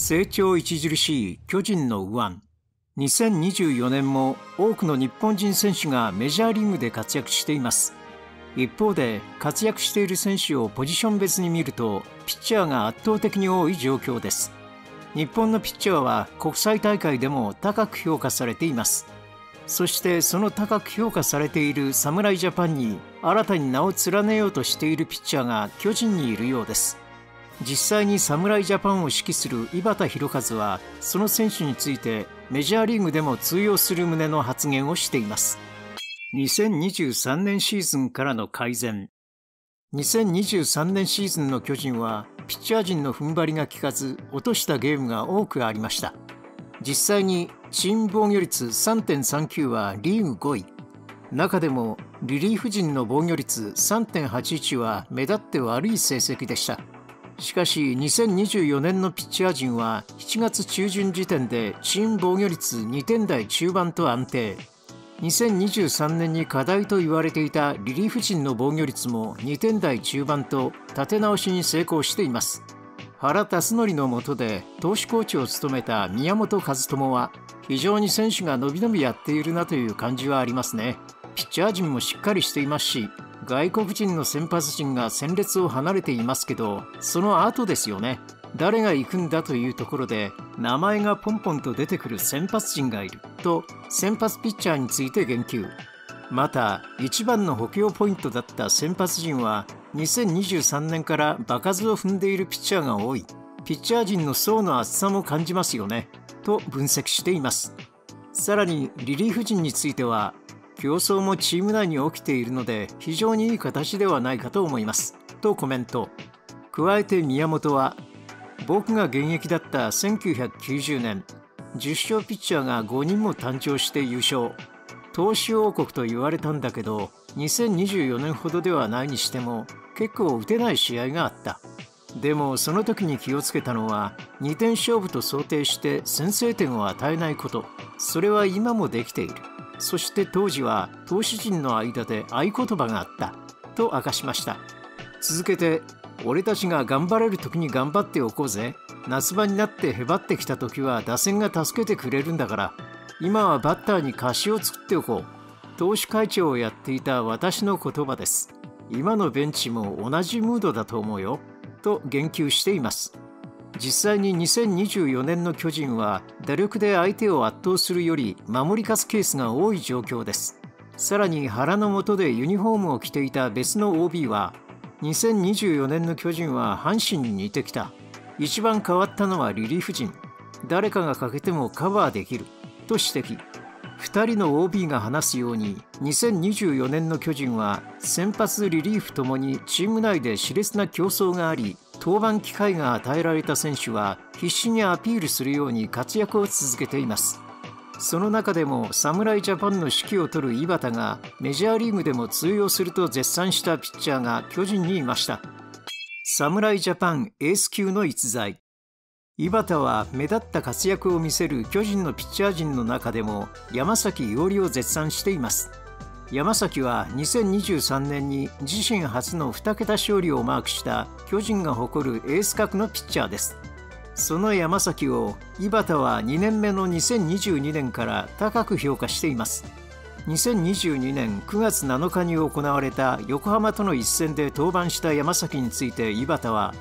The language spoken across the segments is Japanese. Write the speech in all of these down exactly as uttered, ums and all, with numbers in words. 成長著しい巨人の右腕。にせんにじゅうよねんも多くの日本人選手がメジャーリーグで活躍しています。一方で活躍している選手をポジション別に見るとピッチャーが圧倒的に多い状況です。日本のピッチャーは国際大会でも高く評価されています。そしてその高く評価されている侍ジャパンに新たに名を連ねようとしているピッチャーが巨人にいるようです。実際に侍ジャパンを指揮する井端弘和はその選手についてメジャーリーグでも通用する旨の発言をしています。にせんにじゅうさんねんシーズンからの改善。にせんにじゅうさんねんシーズンの巨人はピッチャー陣の踏ん張りが効かず落としたゲームが多くありました。実際にチーム防御率 さんてんさんきゅう はリーグごい、中でもリリーフ陣の防御率 さんてんはちいち は目立って悪い成績でした。しかしにせんにじゅうよねんのピッチャー陣はしちがつ中旬時点でチーム防御率にてん台中盤と安定。にせんにじゅうさんねんに課題と言われていたリリーフ陣の防御率もにてん台中盤と立て直しに成功しています。原辰徳の下で投手コーチを務めた宮本和智は非常に選手が伸び伸びやっているなという感じはありますね。ピッチャー陣もしっかりしていますし、外国人の先発陣が戦列を離れていますけど、その後ですよね。誰が行くんだというところで名前がポンポンと出てくる先発陣がいると先発ピッチャーについて言及。また一番の補強ポイントだった先発陣はにせんにじゅうさんねんから場数を踏んでいるピッチャーが多い。ピッチャー陣の層の厚さも感じますよねと分析しています。さらにリリーフ陣については競争もチーム内に起きているので非常にいい形ではないかと思いますとコメント。加えて宮本は僕が現役だったせんきゅうひゃくきゅうじゅうねん、じゅっ勝ピッチャーがごにんも誕生して優勝、投手王国と言われたんだけどにせんにじゅうよねんほどではないにしても結構打てない試合があった。でもその時に気をつけたのはにてん勝負と想定して先制点を与えないこと。それは今もできている。そして当時は投手陣の間で合言葉があったと明かしました。続けて俺たちが頑張れる時に頑張っておこうぜ。夏場になってへばってきた時は打線が助けてくれるんだから今はバッターに貸しを作っておこう。投手会長をやっていた私の言葉です。今のベンチも同じムードだと思うよと言及しています。実際ににせんにじゅうよねんの巨人は打力で相手を圧倒するより守り勝つケースが多い状況です。さらに原の下でユニフォームを着ていた別の オービー はにせんにじゅうよねんの巨人は阪神に似てきた。一番変わったのはリリーフ陣、誰かが欠けてもカバーできると指摘。ふたりの オービー が話すようににせんにじゅうよねんの巨人は先発リリーフともにチーム内で熾烈な競争があり、登板機会が与えられた選手は必死にアピールするように活躍を続けています。その中でも侍ジャパンの指揮を執る井端がメジャーリーグでも通用すると絶賛したピッチャーが巨人にいました。侍ジャパンエース級の逸材。井端は目立った活躍を見せる巨人のピッチャー陣の中でも山崎伊織を絶賛しています。山崎はにせんにじゅうさんねんに自身初のにけた勝利をマークした巨人が誇るエース格のピッチャーです。その山崎を井端はにねんめのにせんにじゅうにねんから高く評価しています。にせんにじゅうにねんくがつなのかに行われた横浜との一戦で登板した山崎について井端は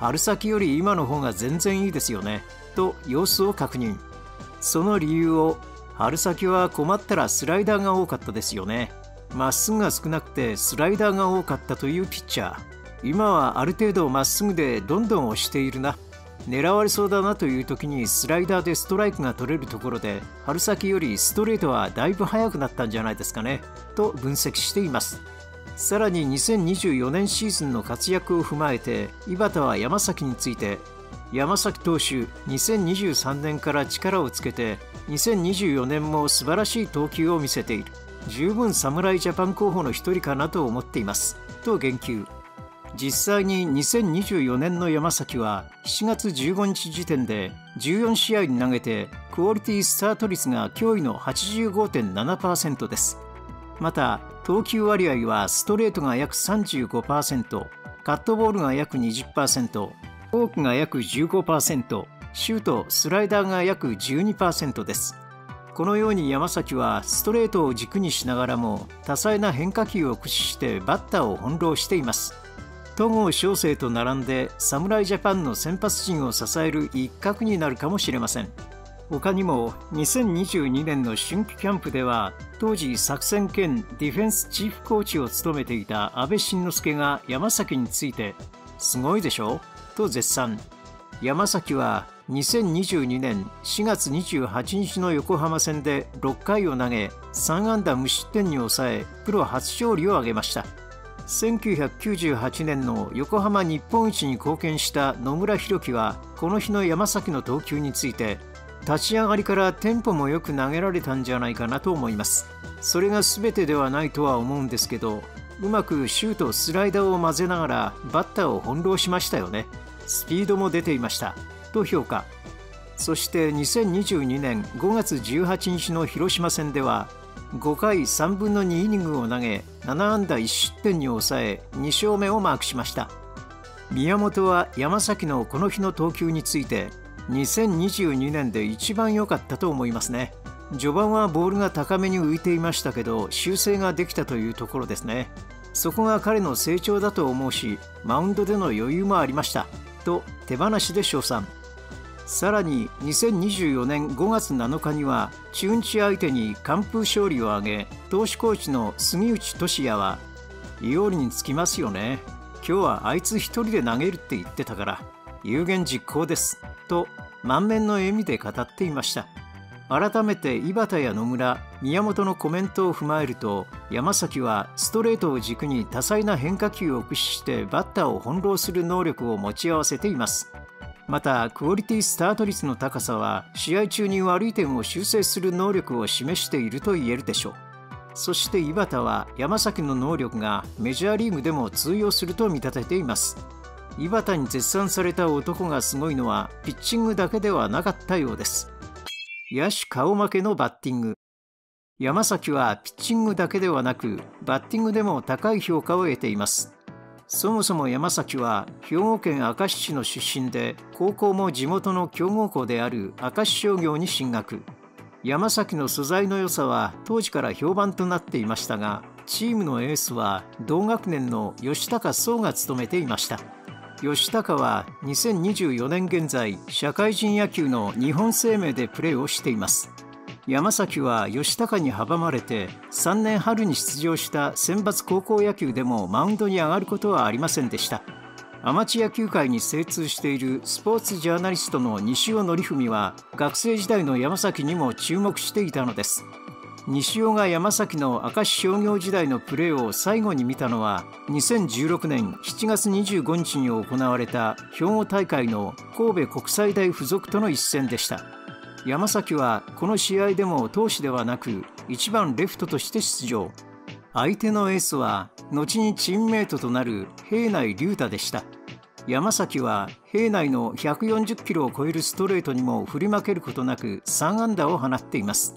春先より今の方が全然いいですよねと様子を確認。その理由を春先は困ったらスライダーが多かったですよね。まっすぐが少なくてスライダーが多かったというピッチャー。今はある程度まっすぐでどんどん押しているな。狙われそうだなという時にスライダーでストライクが取れるところで春先よりストレートはだいぶ速くなったんじゃないですかねと分析しています。さらににせんにじゅうよねんシーズンの活躍を踏まえて井端は山崎について、山崎投手にせんにじゅうさんねんから力をつけてにせんにじゅうよねんも素晴らしい投球を見せている。十分侍ジャパン候補の一人かなと思っていますと言及。実際ににせんにじゅうよねんの山崎はしちがつじゅうごにち時点でじゅうよん試合に投げてクオリティスタート率が驚異の はちじゅうごてんななパーセント です。また投球割合はストレートが約 さんじゅうごパーセント、 カットボールが約 にじゅっパーセント、 フォークが約 じゅうごパーセント、シュート、スライダーが約 じゅうにパーセント です。このように山崎はストレートを軸にしながらも多彩な変化球を駆使してバッターを翻弄しています。戸郷翔征と並んで侍ジャパンの先発陣を支える一角になるかもしれません。他にもにせんにじゅうにねんの春季キャンプでは当時作戦兼ディフェンスチーフコーチを務めていた阿部慎之助が山崎について「すごいでしょ?」と絶賛。山崎はにせんにじゅうにねんしがつにじゅうはちにちの横浜戦でろっかいを投げさんあんだむしってんに抑えプロ初勝利を挙げました。せんきゅうひゃくきゅうじゅうはちねんの横浜日本一に貢献した野村弘樹はこの日の山崎の投球について立ち上がりからテンポもよく投げられたんじゃないかなと思います。それが全てではないとは思うんですけどうまくシュートスライダーを混ぜながらバッターを翻弄しましたよね。スピードも出ていましたと評価。そしてにせんにじゅうにねんごがつじゅうはちにちの広島戦ではごかいさんぶんのにイニングを投げななあんだいっしってんに抑えにしょうめをマークしました。宮本は山崎のこの日の投球についてにせんにじゅうにねんで一番良かったと思いますね。序盤はボールが高めに浮いていましたけど修正ができたというところですね。そこが彼の成長だと思うしマウンドでの余裕もありましたと手放しで称賛。さらににせんにじゅうよねんごがつなのかには中日相手に完封勝利を挙げ投手コーチの杉内俊也は「有利につきますよね。今日はあいつ一人で投げるって言ってたから有言実行です」と満面の笑みで語っていました。改めて井端や野村、宮本のコメントを踏まえると山崎はストレートを軸に多彩な変化球を駆使してバッターを翻弄する能力を持ち合わせています。またクオリティスタート率の高さは試合中に悪い点を修正する能力を示していると言えるでしょう。そして井端は山崎の能力がメジャーリーグでも通用すると見立てています。井端に絶賛された男がすごいのはピッチングだけではなかったようです。野手顔負けのバッティング。山崎はピッチングだけではなくバッティングでも高い評価を得ています。そもそも山崎は兵庫県明石市の出身で高校も地元の強豪校である明石商業に進学。山崎の素材の良さは当時から評判となっていましたがチームのエースは同学年の吉高壮が務めていました。吉高はにせんにじゅうよねん現在社会人野球の日本生命でプレーをしています。山崎は吉高に阻まれてさんねん春に出場した選抜高校野球でもマウンドに上がることはありませんでした。アマチュア球界に精通しているスポーツジャーナリストの西尾則文は学生時代の山崎にも注目していたのです。西尾が山崎の明石商業時代のプレーを最後に見たのはにせんじゅうろくねんしちがつにじゅうごにちに行われた兵庫大会の神戸国際大附属との一戦でした。山崎はこの試合でも投手ではなくいちばんレフトとして出場。相手のエースは後にチームメートとなる平内龍太でした。山崎は平内のひゃくよんじゅっキロを超えるストレートにも振り負けることなくさんあんだを放っています。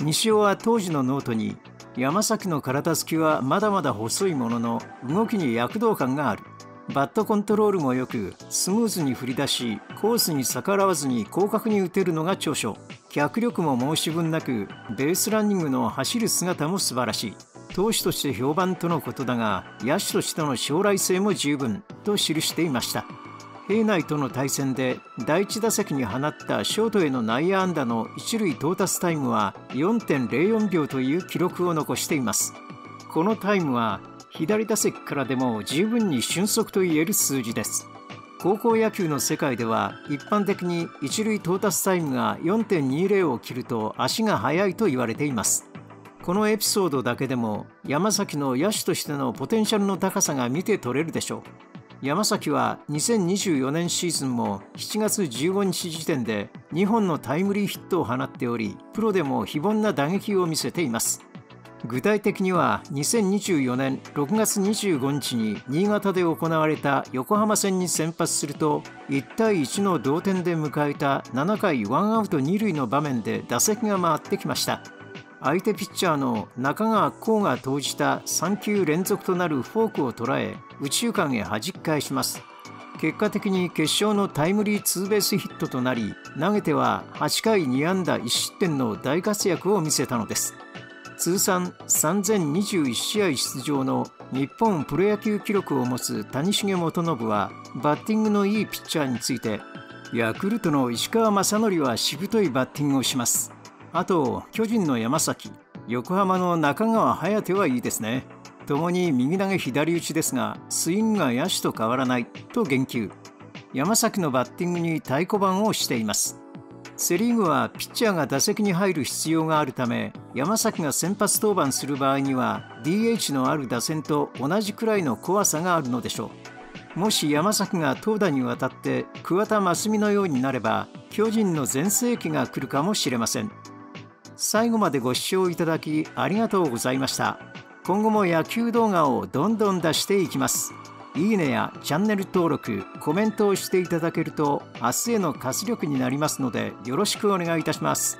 西尾は当時のノートに山崎の体つきはまだまだ細いものの動きに躍動感がある。バットコントロールもよくスムーズに振り出しコースに逆らわずに広角に打てるのが長所。脚力も申し分なくベースランニングの走る姿も素晴らしい。投手として評判とのことだが野手としての将来性も十分と記していました。平内との対戦でだいいちだせきに放ったショートへの内野安打の一塁到達タイムは よんてんぜろよんびょうという記録を残しています。このタイムは左打席からでも十分に俊足といえる数字です。高校野球の世界では一般的に一塁到達タイムが よんてんにじゅう を切ると足が速いと言われています。このエピソードだけでも山崎の野手としてのポテンシャルの高さが見て取れるでしょう。山崎はにせんにじゅうよねんシーズンもしちがつじゅうごにち時点でにほんのタイムリーヒットを放っておりプロでも非凡な打撃を見せています。具体的にはにせんにじゅうよねんろくがつにじゅうごにちに新潟で行われた横浜戦に先発するといちたいいちの同点で迎えたななかいワンアウトにるいの場面で打席が回ってきました。相手ピッチャーの中川幸が投じたさんきゅう連続となるフォークを捉え右中間へ弾き返します。結果的に決勝のタイムリーツーベースヒットとなり、投げてははちかいにあんだいっしってんの大活躍を見せたのです。通算さんぜんにじゅういちしあい出場の日本プロ野球記録を持つ谷繁元信は、バッティングのいいピッチャーについて、ヤクルトの石川雅規はしぶといバッティングをします。あと、巨人の山崎、横浜の中川颯はいいですね。ともに右投げ左打ちですが、スイングが野手と変わらないと言及。山崎のバッティングに太鼓判をしています。セ・リーグはピッチャーが打席に入る必要があるため、山崎が先発登板する場合には ディーエイチ のある打線と同じくらいの怖さがあるのでしょう。もし山崎が投打にわたって桑田真澄のようになれば、巨人の全盛期が来るかもしれません。最後までご視聴いただきありがとうございました。今後も野球動画をどんどん出していきます。いいねやチャンネル登録、コメントをしていただけると明日への活力になりますのでよろしくお願いいたします。